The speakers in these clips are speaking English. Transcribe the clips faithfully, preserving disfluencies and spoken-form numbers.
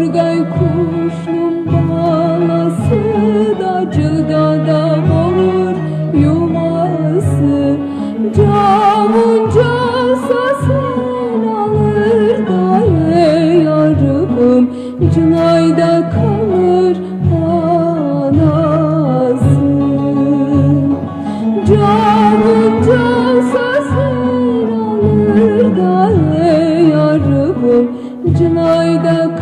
Bostorgay kuşun balası da cıda da olur yuması, camuncasa sen alır da ye yarım, cınayda kalır anası. Camuncasa sen alır da ye yarım, cınayda kalır anası.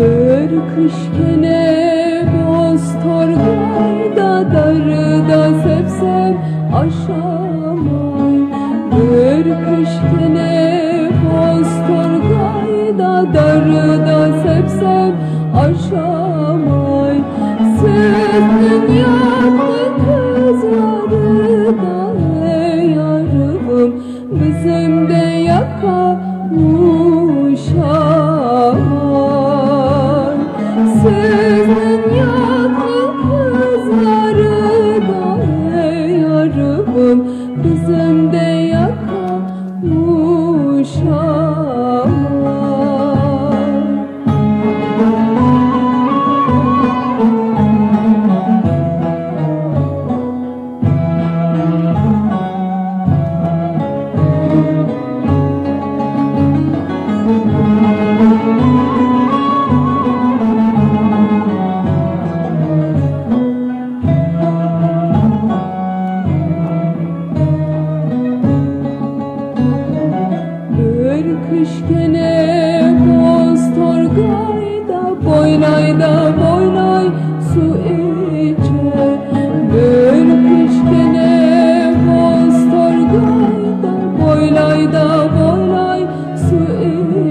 Örkışkene Bostorgay'da darıda sevsem aşamay. Örkışkene Bostorgay'da darıda sevsem aşamay. Sevdim yaklı kızları da ey yarım, bizim de yakamuşamay. Sevdim yaklı kızları da ey yarım, bizim de yakamuşamay. Örkışkene Bostorgay'da boynayda boynay su içe. Örkışkene Bostorgay'da boynayda boynay su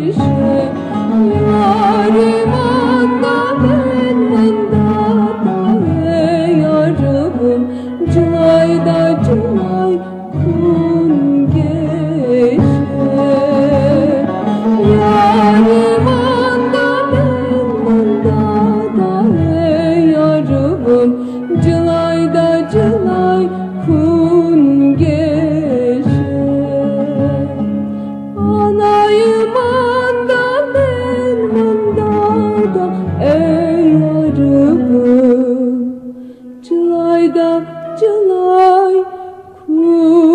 içe. Yarim anda benimda da ey yarım, cınayda cınay kun geçe. Yarim anda benimda da ey yarım, cınayda cınay kun geçe. Anayım anda benimda da ey yarım, cınayda cınay kun.